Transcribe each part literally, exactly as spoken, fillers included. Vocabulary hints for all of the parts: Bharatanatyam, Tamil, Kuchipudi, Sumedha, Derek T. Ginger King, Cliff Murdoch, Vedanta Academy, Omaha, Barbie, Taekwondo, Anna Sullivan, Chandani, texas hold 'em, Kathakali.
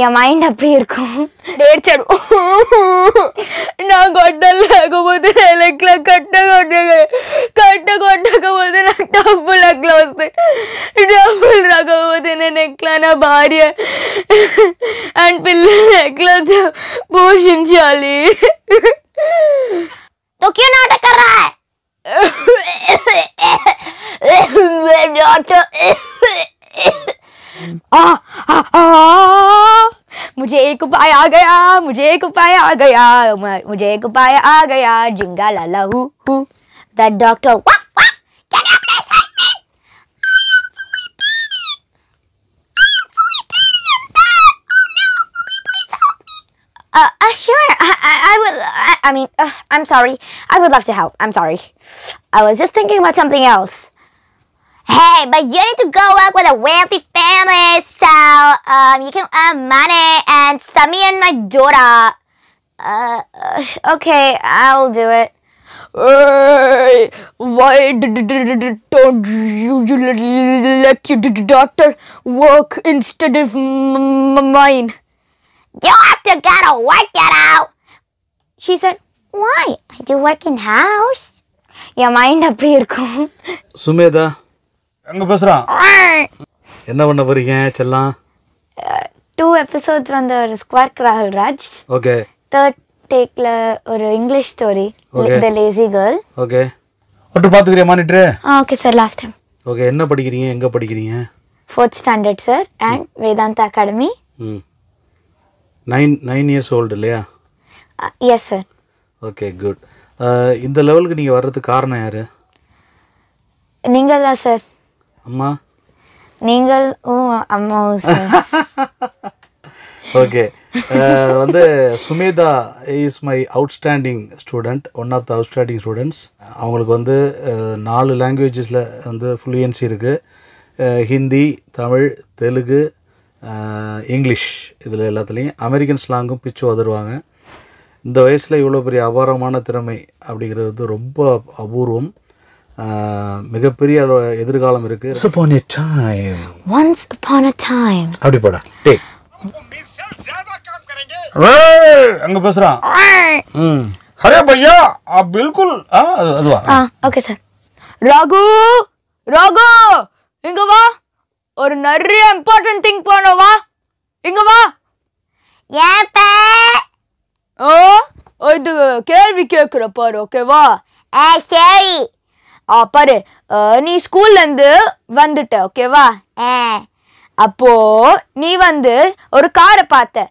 your mind up here. Nature. Now got the ah, ah, ah. मुझे एक उपाय आ गया, मुझे एक उपाय आ गया, मुझे एक उपाय आ गया, जिंगा लाला हु हु. That doctor, what, what? Can you please help me? I am so Italian. I am so Italian. Oh no, please help me. Uh, uh sure. I, I, I would. I, I mean, uh, I'm sorry. I would love to help. I'm sorry. I was just thinking about something else. Hey, but you need to go work with a wealthy family, so um, you can earn money and send me and my daughter. Uh, okay, I'll do it. Hey, why don't you let your doctor work instead of mine? You have to gotta work it out. She said, why? I do work in house. Your mind up here. Sumedha. What are you doing? Two episodes on the Squawk Rahul Raj. Okay. Third take an English story. Okay. The Lazy Girl. Okay. What do you want to do? Okay sir, last time. Okay, what are you doing? Where are you doing? Fourth standard sir and hmm. Vedanta Academy. Hmm. Nine, nine years old, right? Uh, yes sir. Okay, good. Uh, in the level, you are the car? Ningala sir. Amma? Ningal, oh, Amma sir. Okay. Uh, Sumedha is my outstanding student, one of the outstanding students. Avangalukku four languages la fluency irukku. Hindi, Tamil, Telugu, uh, English idhula ellathileyum American slang pitch odaruvanga. Indha vayasula ivlo periya abaramana thiramai abingiradhu romba aburvam. Uh, Once upon a time. Once upon a time. How do you take? Ah, okay, sir. Raghu, Raghu, inga va. Or nariya important thing ponu va. Inga va. Yeah, pa. Oh, oh, kelvi kekkura paru, okay va. Ah, sorry. Apare, uh, ni school and vandita, okay, va? Eh. Apo, ni vandu, or car apathe.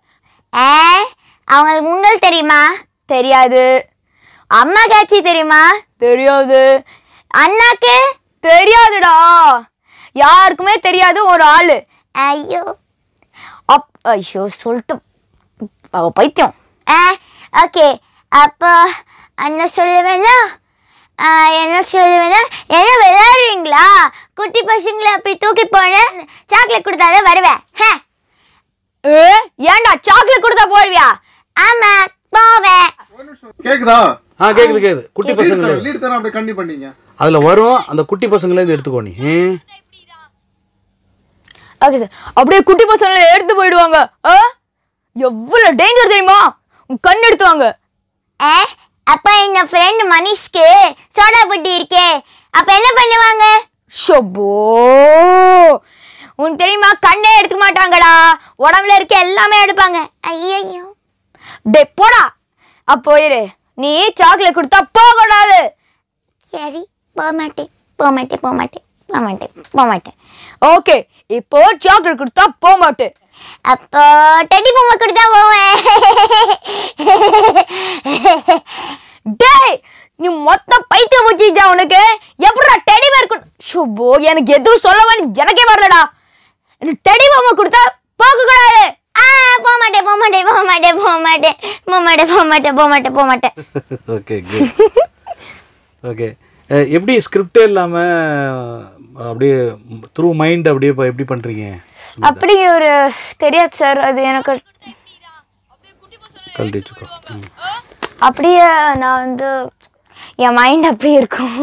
Eh? Amal mungal terima, teriade. Amma gachi terima, teriade. Anna ke, teriade da. Yarkume teriade or all. Ayo. Up, ayo, sultu. Pavapaition. Eh? Okay. Apo, Anna Sullivan. I am not sure. I am not sure. I am not sure. அப்பா என்ன friend மனிஷ்க்கு soda புட்டி இருக்கே அப்ப என்ன பண்ணுவாங்க ஷப்போ உன் தெரியுமா கண்ணே எடுக்க மாட்டாங்கடா உடம்பல இருக்க எல்லாமே எடுப்பாங்க ஐயோ டேய் போடா அப்போ இரு நீ சாக்லேட் கொடுத்தா போகடாது சரி போமாட்டே போமாட்டே போமாட்டே போமாட்டே போமாட்டே ஓகே இப்போ சாக்லேட் கொடுத்தா போமாட்டே அப்போ டெடி பொம்மை கொடுத்தா போவே டேய் நீ மொத்த பைத்திய புத்தியா உனக்கு எப்பறா டெடி பேர் கொடு ஷோபோ எனக்கு எதுவும் சொல்லவே எனக்கே வரலடா டெடி பொம்மை கொடுத்தா போக கூடாது ஆ போமாட்டே போமாட்டே போமாட்டே போமாட்டே போமாட்டே போமாட்டே போமாட்டே போமாட்டே ஓகே குட் ஓகே எப்படி ஸ்கிரிப்ட் இல்லாம அப்படியே த்ரூ மைண்ட் அப்படியே எப்படி பண்றீங்க அப்படி ஒரு தெரியாது சார் அது எனக்கு கல்டிச்சுக்கோ அப்படியே நான் வந்து ய மைண்ட் அப்படியே இருக்கும்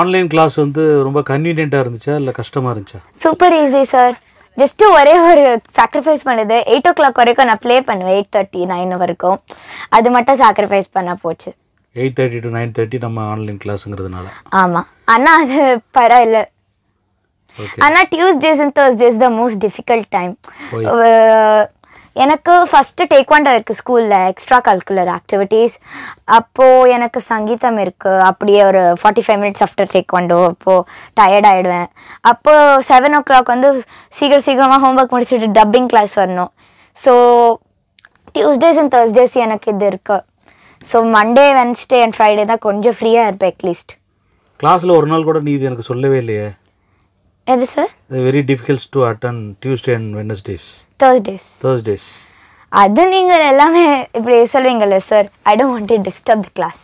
ஆன்லைன் கிளாஸ் வந்து ரொம்ப கன்வீனியன்ட்டா இருந்துச்சா இல்ல கஷ்டமா இருந்துச்சா super easy sir Just to sacrifice eight o'clock I play eight thirty, nine. That's sacrifice. eight thirty to nine thirty we have online class. Yes. Anna, that's okay. Anna, Tuesdays and Thursdays the most difficult time. Uh, I first Taekwondo school, extracurricular activities. Appo enakku sangeetham irukku apdiye or forty-five minutes after Taekwondo appo tired aiduven appo seven o'clock vandu seegar seegarama homework mudichittu dubbing class varano. So Tuesdays and Thursdays enakku idu irukku. So Monday, Wednesday and Friday da konja free ah irpa at least. Class la oru naal kuda nee idu enakku sollave illaiye. Yes, sir. They are very difficult to attend Tuesday and Wednesdays. Thursdays. Thursdays. That's why you tell sir. I don't want to disturb the class.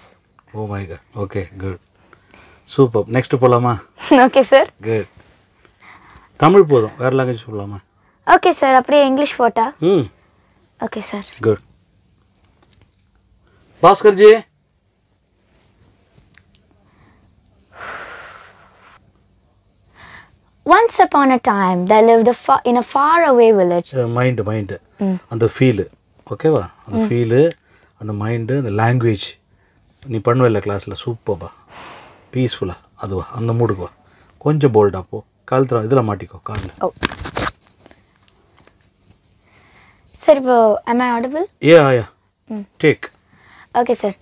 Oh my god. Okay, good. Super. Next to Polama. Okay, sir. Good. Tamil Podam. Where language Polama? Okay, sir. Apre English pota. Hmm. Okay, sir. Good. Bhaskar ji. Once upon a time, they lived a far, in a faraway village. Uh, mind, mind. Mm. And the feel. Okay, va? And the mm. feel, and the mind, and the language. You can do class, super, ba. Peaceful. That's it. And the mood. Go. Konja bold up. Kaltra, idhila matiko. Kalna. Oh. Sir, am I audible? Yeah, yeah. Mm. Take. Okay, sir.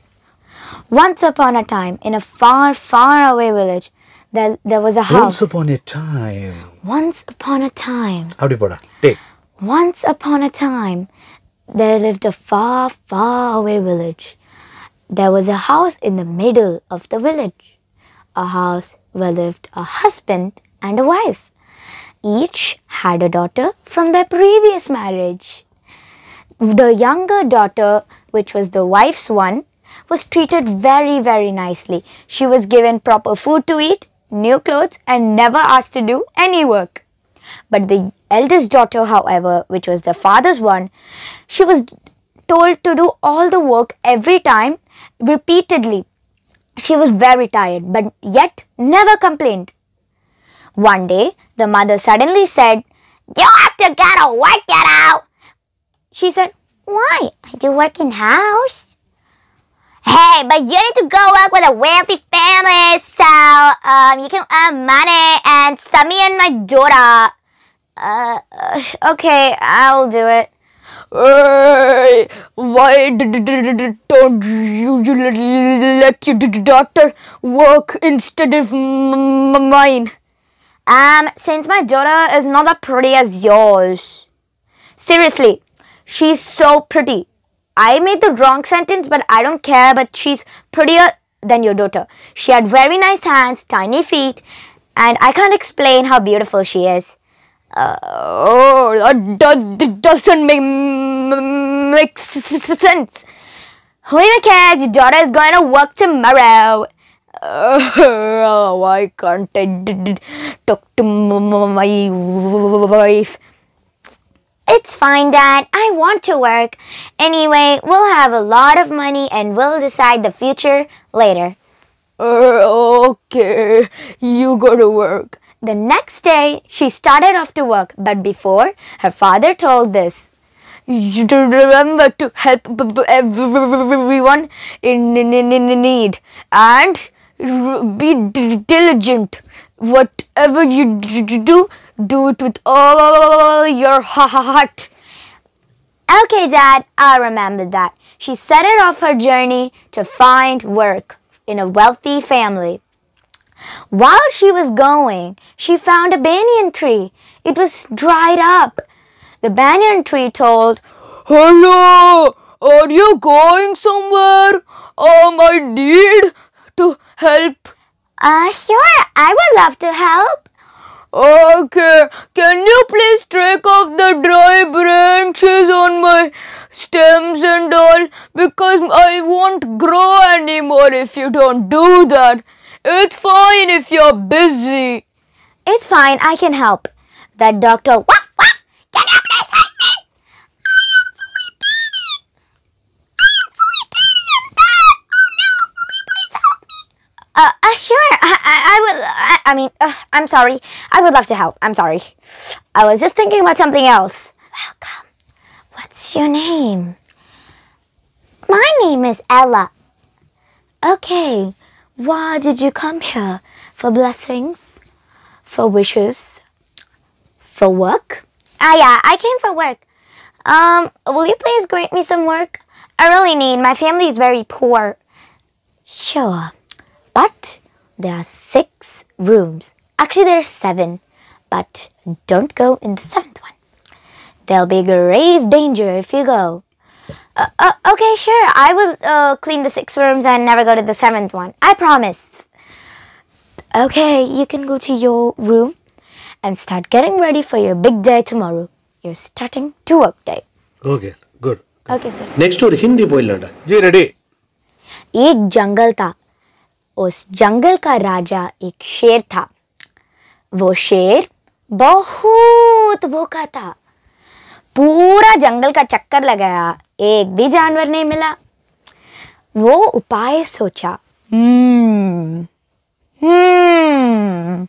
Once upon a time, in a far, far away village, There, there was a house. Once upon a time. Once upon a time. How do you put it? Once upon a time, there lived a far, far away village. There was a house in the middle of the village. A house where lived a husband and a wife. Each had a daughter from their previous marriage. The younger daughter, which was the wife's one, was treated very, very nicely. She was given proper food to eat, new clothes and never asked to do any work. But the eldest daughter, however, which was the father's one, she was told to do all the work every time, repeatedly. She was very tired, but yet never complained. One day, the mother suddenly said, "You have to get a workout out." She said, "Why? I do work in house." "Hey, but you need to go work with a wealthy family, so um, you can earn money and send me and my daughter." Uh, okay, I'll do it." Uh, why don't you, you let your daughter work instead of mine?" Um, since my daughter is not as pretty as yours." "Seriously, she's so pretty. I made the wrong sentence, but I don't care, but she's prettier than your daughter. She had very nice hands, tiny feet, and I can't explain how beautiful she is." Uh, oh, that, that doesn't make, make sense. "Who even cares? Your daughter is going to work tomorrow." Uh, "Why can't I talk to my wife?" "It's fine, Dad. I want to work. Anyway, we'll have a lot of money and we'll decide the future later." Uh, okay, you go to work." The next day, she started off to work, but before, her father told this. "You remember to help everyone in need and be diligent. Whatever you do, do it with all your heart." "Okay, Dad, I remember that." She set it off her journey to find work in a wealthy family. While she was going, she found a banyan tree. It was dried up. The banyan tree told, "Hello, are you going somewhere? Um, I need to help." Uh, sure, I would love to help." "Okay, can you please take off the dry branches on my stems and all, because I won't grow anymore if you don't do that. It's fine if you're busy." "It's fine, I can help." That doctor, "Woof, woof, can you please help me? I am fully turning, I am fully turning in bed. Oh no, will you please help me?" Uh, uh sure, I, I, I would, I, I mean, uh, I'm sorry. I would love to help. I'm sorry. I was just thinking about something else. Welcome. What's your name? My name is Ella. Okay. Why did you come here? For blessings? For wishes? For work? Ah, yeah. I came for work. Um, will you please grant me some work? I really need. My family is very poor. Sure. But there are six rooms. Actually, there are seven. But don't go in the seventh one. There'll be grave danger if you go. Uh, uh, okay, sure. I will uh, clean the six rooms and never go to the seventh one. I promise. Okay, you can go to your room and start getting ready for your big day tomorrow. You're starting to work day. Okay, good. Okay, sir. Next to Hindi boilanda. Ji ready. Ek jungle tha. Us jungle ka raja ek sher tha. Wo sher bahut bhoka tha. Pura jungle ka chakkar lagaya. Ek bhi janwar nahi mila. Wo upay socha. Hmm. Hmm.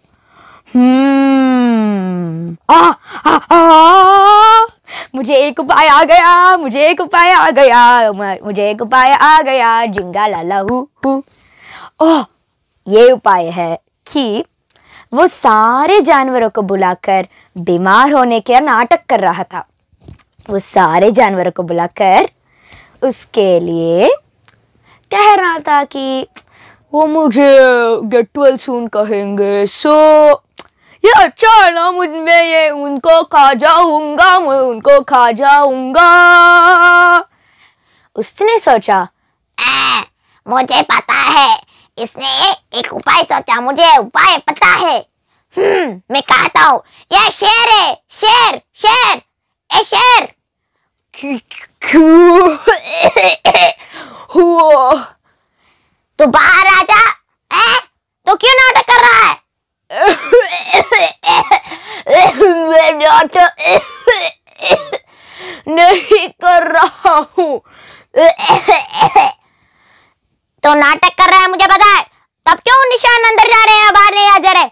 Hmm. Ah, ah, ah. मुझे एक उपाय आ गया, मुझे एक उपाय आ गया, मुझे एक उपाय आ गया, जिंगा लाला हु हु. ओह, ये उपाय है कि वो सारे जानवरों को बुलाकर बीमार होने के नाटक कर रहा था. वो सारे जानवरों को बुलाकर उसके लिए कह रहा था कि वो मुझे get well soon कहेंगे, so ये अच्छा है ना, मुझ में ये उनको खा जाऊंगा, मैं उनको खा जाऊंगा. उसने सोचा, आ, मुझे पता है, इसने एक उपाय सोचा, मुझे उपाय पता है. हम्म, मैं कहता हूँ, ये शेर है, शेर, शेर, ए शेर. तो बाहर आ जा, है? तो क्यों नाटक कर रहा है? मैं नाटक नहीं कर रहा हूँ. तो नाटक कर रहा है, मुझे पता है. तब क्यों निशान अंदर जा रहे हैं, बाहर नहीं आ जा रहे हैं?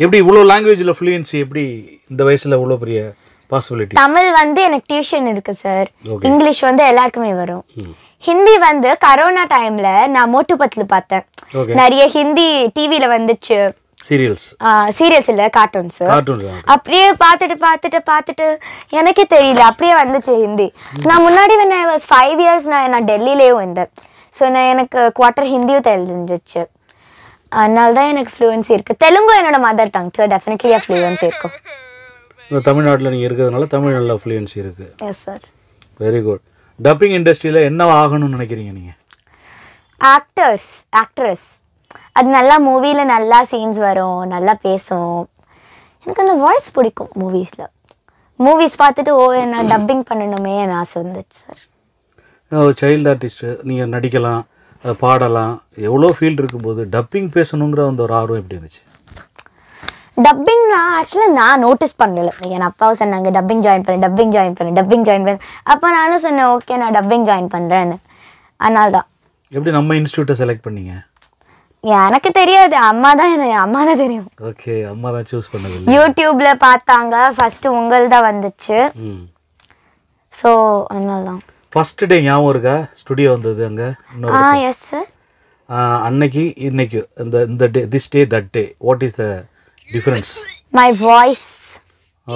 ये बड़ी वो लैंग्वेज लो फ्लुएंसी, ये बड़ी दवाई से लो वो लो प्रिया पॉसिबिलिटी. तमिल वंदे एक ट्यूशन इरक सर, इंग्लिश वंदे एलाक में वरो. Hindi वंदे कोरोना टाइम ले ना मोटू पतलू पाता. नरिये Hindi टीवी ले वंदे च serials. Ah, serials இல்ல cartoons. Cartoons. அப்படியே பாத்துட்டு பாத்துட்டு பாத்துட்டு எனக்கு தெரியல அப்படியே வந்துச்சு ஹிந்தி. நான் முன்னாடி when I was five years நான் நான் டெல்லிலயே வந்தேன். சோ நான் எனக்கு quarter ஹிந்தியும் தெரிஞ்சிச்சு. அதனால தான் எனக்கு fluency இருக்கு. தெலுங்கு என்னோட mother tongue. So definitely a fluency இருக்கு. நான் தமிழ்நாட்டுல நீ இருக்குதுனால தமிழ்ல fluency இருக்கு. Yes sir. Very good. Dubbing industry la enna aaganu nenikireenga neenga? Actors, actress. அது நல்லா மூவியில் நல்லா சீன்ஸ் வரும், நல்லா பேசும். எனக்கு அந்த வாய்ஸ் பிடிக்கும் மூவிஸில். மூவிஸ் பார்த்துட்டு ஓ நான் டப்பிங் பண்ணணுமே என் ஆசை வந்துச்சு சார். சைல்டு ஆர்டிஸ்ட்டு நீங்கள் நடிக்கலாம், பாடலாம், எவ்வளோ ஃபீல்டு இருக்கும்போது டப்பிங் பேசணுங்கிற அந்த ஒரு ஆர்வம் எப்படி இருந்துச்சு? டப்பிங்னா ஆக்சுவலாக நான் நோட்டீஸ் பண்ணல. என் அப்பாவும் சொன்னாங்க டப்பிங் ஜாயின் பண்ணேன், டப்பிங் ஜாயின் பண்ணேன், டப்பிங் ஜாயின் பண்ணேன். அப்போ நானும் சொன்னேன் ஓகே நான் டப்பிங் ஜாயின் பண்ணுறேன்னு. அதனால தான். எப்படி நம்ம இன்ஸ்டியூட்டை செலக்ட் பண்ணீங்க? எனக்கு தெரியாது, அம்மா தான் என்ன அம்மா தான் தெரியும். ஓகே, அம்மா தான் சூஸ் பண்ணது. யூடியூப்ல பார்த்தாங்க, ஃபர்ஸ்ட் உங்கள தான் வந்துச்சு. ம். சோ அதனால தான். ஃபர்ஸ்ட் டே ஞாபகம் இருக்கா? ஸ்டுடியோ வந்தது அங்க. ஆ, எஸ் சார். அன்னைக்கு இன்னைக்கு இந்த இந்த day this day that day what is the difference? My voice.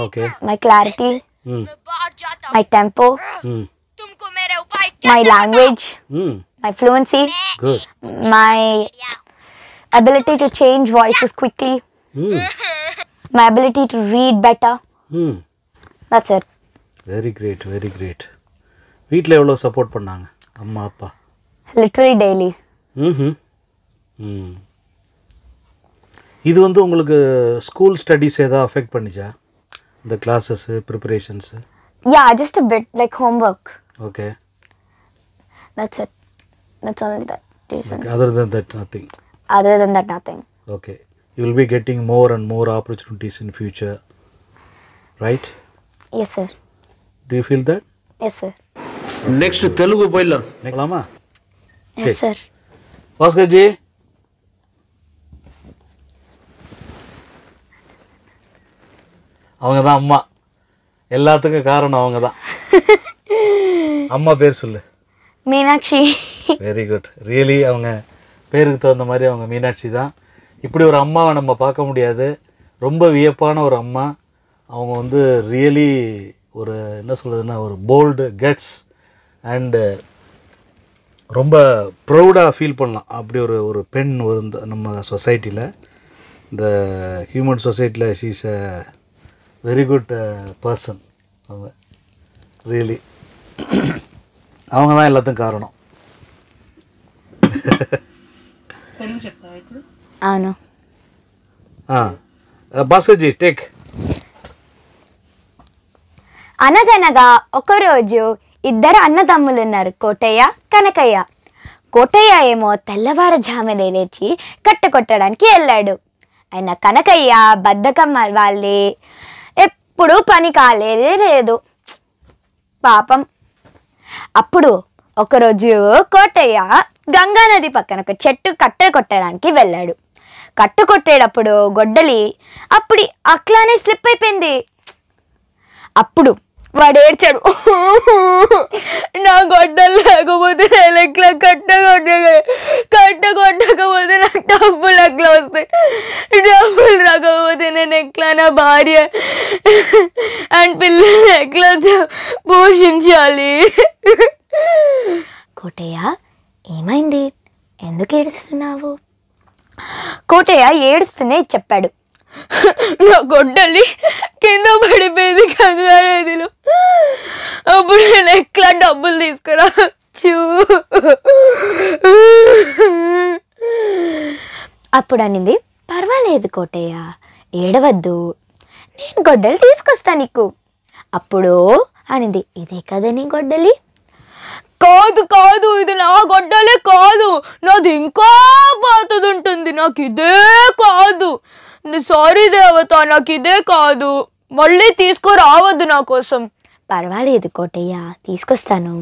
Okay. My clarity. Hmm. My tempo. Hmm. तुमको मेरे उपाय क्या? My language. Hmm. My fluency. Good. My ability to change voices quickly. Mm. My ability to read better. Mm. That's it. Very great, very great. வீட்ல எவ்வளவு support பண்ணாங்க அம்மா அப்பா? Literally daily. Mhm. Mm. இது வந்து உங்களுக்கு ஸ்கூல் ஸ்டடீஸ் ஏதா affect பண்ணிச்சா? The classes, preparations? Yeah, just a bit like homework. Okay. That's it. That's only that. Like, other than that nothing. Other than that, nothing. Okay. You will be getting more and more opportunities in future, right? Yes, sir. Do you feel that? Yes, sir. Next, Telugu boyla. Neklama? Yes, sir. Bhaskar ji. அவங்க தான் அம்மா. எல்லாத்துக்கும் காரணம் அவங்க தான். அம்மா பேர் சொல்லு. மீனாட்சி. Very good. ரியலி அவங்க பேருக்கு தகுந்த மாதிரி அவங்க மீனாட்சி தான். இப்படி ஒரு அம்மாவை நம்ம பார்க்க முடியாது. ரொம்ப வியப்பான ஒரு அம்மா. அவங்க வந்து ரியலி ஒரு என்ன சொல்கிறதுன்னா ஒரு போல்டு கெட்ஸ் அண்டு ரொம்ப ப்ரௌடாக ஃபீல் பண்ணலாம். அப்படி ஒரு ஒரு பெண் ஒரு நம்ம சொசைட்டியில் இந்த ஹியூமன் சொசைட்டியில் she is a very good person. அவங்க ரியலி அவங்க தான் எல்லாத்துக்கும் காரணம். ஆ பாஸ்கர்ஜி டேக். అనగనగా ఒకరోజు ఇద్దరు అన్నదమ్ములు ఉన్నారు, కోటయ్య కనకయ్య. కోటయ్య ఏమో తెల్లవారుజామునే లేచి కట్ట కొట్టడానికి వెళ్ళాడు. ఆయన కనకయ్య బద్ధకం వాళ్ళే, ఎప్పుడూ పని కాలేదే లేదు పాపం. అప్పుడు ఒకరోజు కోటయ్య గంగా నది పక్కన ఒక చెట్టు కట్ట కొట్టడానికి వెళ్ళాడు. కట్ట కొట్టేటప్పుడు గొడ్డలి అప్పుడు అట్లానే స్లిప్ అయిపోయింది. అప్పుడు వాడు ఏడ్చాడు, నా గొడ్డలు లేకపోతే లెక్కల కట్ట కొట్ట కట్ట కొట్టకపోతే నాకు డబ్బులు ఎట్లా వస్తాయి, డబ్బులు రాకపోతే నేను ఎట్లా నా భార్య అండ్ పిల్లలు ఎట్లా పోషించాలి. కోటయ్య ఏమైంది, ఎందుకు ఏడుస్తున్నావు? కోటయ్య ఏడుస్తూనే చెప్పాడు, నా గొడ్డలి కింద పడిపోయింది గంగా నదిలో, అప్పుడు నేను ఎట్లా డబ్బులు తీసుకురావచ్చు. అప్పుడు అనింది, పర్వాలేదు కోటయ్య ఏడవద్దు, నేను గొడ్డలి తీసుకొస్తా నీకు. అప్పుడు అనింది, ఇదే కదా నీ గొడ్డలి? కాదు కాదు, ఇది నా గొడ్డలే కాదు, నాది ఇంకా పాతది ఉంటుంది, నాకు ఇదే కాదు, సారీ దేవత నాకు ఇదే కాదు, మళ్ళీ తీసుకురావద్దు నా కోసం. పర్వాలేదు కోటయ్య తీసుకొస్తాను.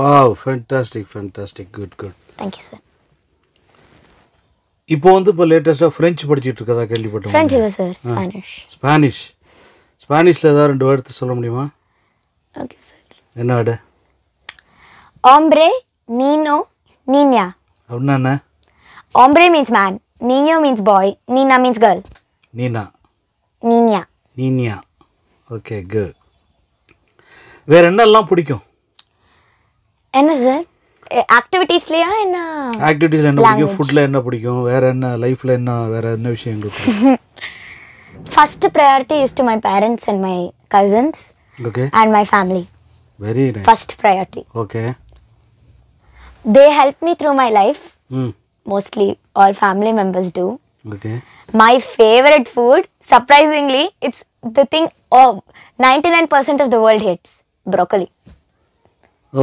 Wow fantastic fantastic good good thank you sir. இப்போ வந்து இப்போ லேட்டஸ்டா ఫ్రెంచ్ படிச்சிட்டு இருக்கதா கேள்விப்பட்டேன். ఫ్రెంచ్ இல்ல சார், ஸ்பானிஷ். ஸ்பானிஷ் ஸ்பானிஷ்ல ஏதாவது ரெண்டு வார்த்தை சொல்ல முடியுமா? Okay sir. என்ன வார்த்தை? hombre nino niña. అవునా నా? hombre means man. Nino means boy. Nina means girl. Nina. Nina. Nina. Okay, good. Where enna ellam pidikum? Enna sir? Activities leya enna? Activities la enna pidikum? Food la enna pidikum? Where enna life la enna vera enna vishayangal? First priority is to my parents and my cousins. Okay. And my family. Very nice. First priority. Okay. They help me through my life. Hmm. Mostly all family members do. Okay. My favorite food, surprisingly, it's the thing of ninety-nine percent of the world hates, broccoli.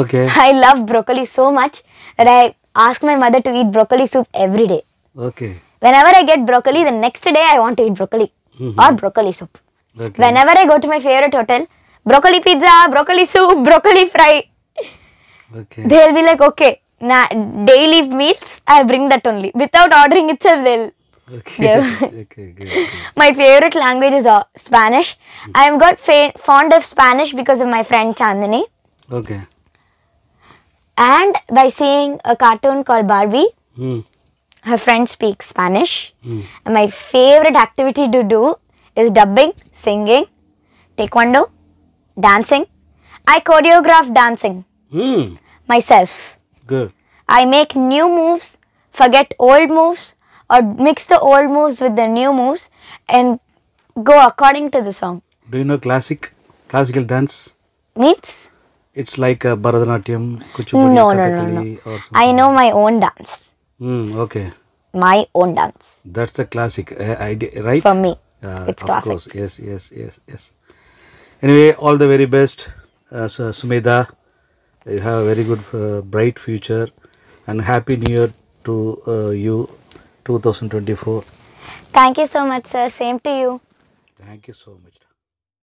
Okay. I love broccoli so much that I ask my mother to eat broccoli soup every day. Okay. Whenever I get broccoli, the next day I want to eat broccoli mm-hmm. or broccoli soup. Okay. Whenever I go to my favorite hotel, broccoli pizza, broccoli soup, broccoli fry. Okay. They'll be like, okay. Na daily meals I bring that only without ordering itself. Well, okay, yeah. Okay, good, good. My favorite language is Spanish. I am got fa- fond of Spanish because of my friend Chandani. Okay. And by seeing a cartoon called Barbie. Hmm. Her friend speaks Spanish. Hmm. And my favorite activity to do is dubbing, singing, taekwondo, dancing. I choreograph dancing. Hmm. Myself. Good. I make new moves, forget old moves, or mix the old moves with the new moves and go according to the song. Do you know classic, classical dance? Means? It's like uh, Bharatanatyam, Kuchipudi, no, Kathakali no, no, no. or something. I know my own dance. Mm, okay. My own dance. That's a classic, uh, idea, right? For me, uh, it's of classic. Course. Yes, yes, yes, yes. Anyway, all the very best, uh, so Sumedha. You have a very good uh, bright future and happy new year to uh, you twenty twenty-four. Thank you so much sir, same to you. Thank you so much.